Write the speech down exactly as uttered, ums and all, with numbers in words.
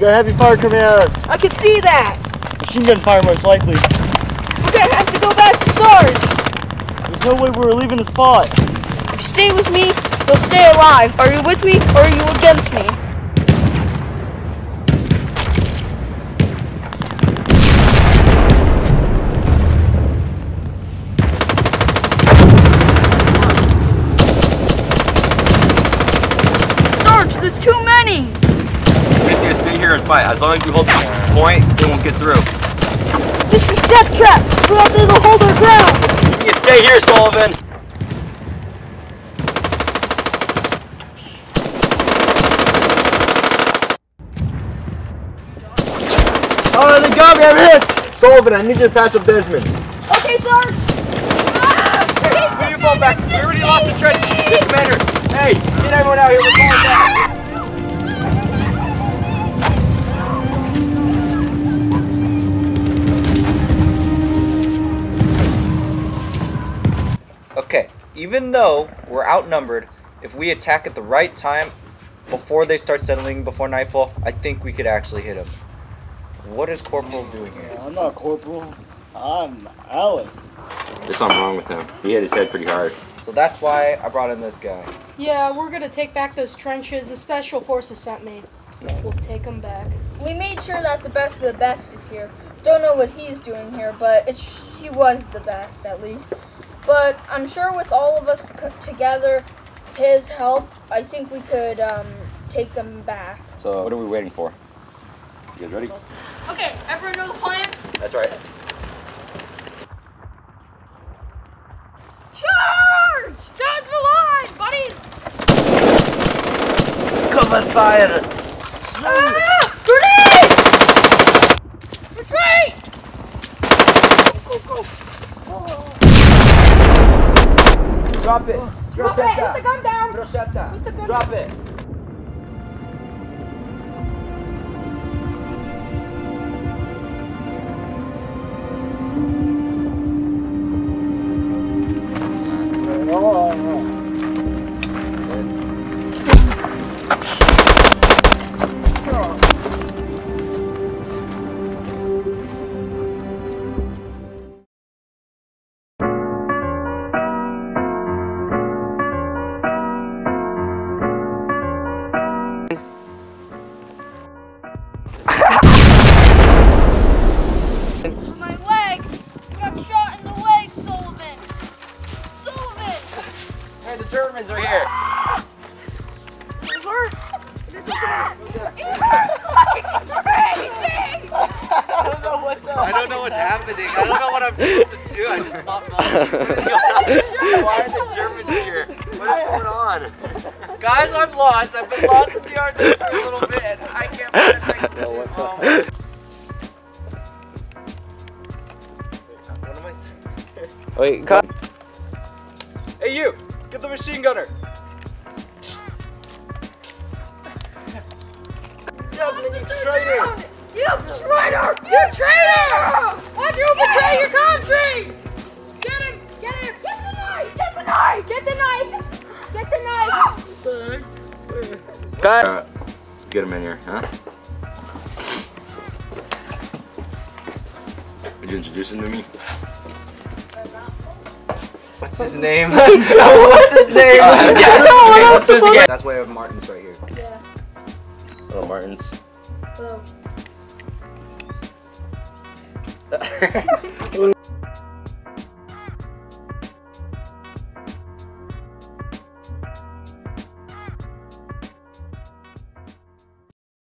got heavy fire coming at us. I can see that. Machine gun fire, most likely. We're gonna have to go back to Sarge. There's no way we're leaving the spot. If you stay with me, you'll stay alive. Are you with me or are you against me? There's too many! We just need to stay here and fight. As long as we hold the point, they won't get through. This is death trap! We're not able to hold our ground! You stay here, Sullivan! Oh, they got me! I'm hit! Sullivan, I need you to patch up Desmond. Okay, Sarge! Ah, we fall back. We already lost the trench. Yes, Commander! Hey, get everyone out here. We're going back. Okay, even though we're outnumbered, if we attack at the right time, before they start settling, before nightfall, I think we could actually hit them. What is Corporal doing here? I'm not Corporal. I'm Alan. There's something wrong with him. He hit his head pretty hard. So that's why I brought in this guy. Yeah, we're gonna take back those trenches the Special Forces sent me. We'll take them back. We made sure that the best of the best is here. Don't know what he's doing here, but it's, he was the best, at least. But I'm sure with all of us together, his help, I think we could um, take them back. So what are we waiting for? You guys ready? Okay, everyone know the plan? That's right. Charge! Charge the line, buddies! Come and fire! Ah! Grenade! Retreat! Go, go, go! Oh. Drop it! Drop, Drop it! Put the gun down! Put the gun Drop down. it! Guys, I'm lost. I've been lost in the yard for a little bit. And I can't find a thing. Oh, what am I saying? Wait, come. Hey, you! Get the machine gunner! Desmond, you traitor! You traitor! You traitor! Why'd you betray your country? Get him! Get him! Get the knife! Get the knife! Get the knife! Get the knife! Cut! Uh, let's get him in here, huh? Would you introduce him to me? What's his name? What's his name? Uh, yeah, no, okay, this again. That's why I have Martins right here. Yeah. Hello, Martins. Hello.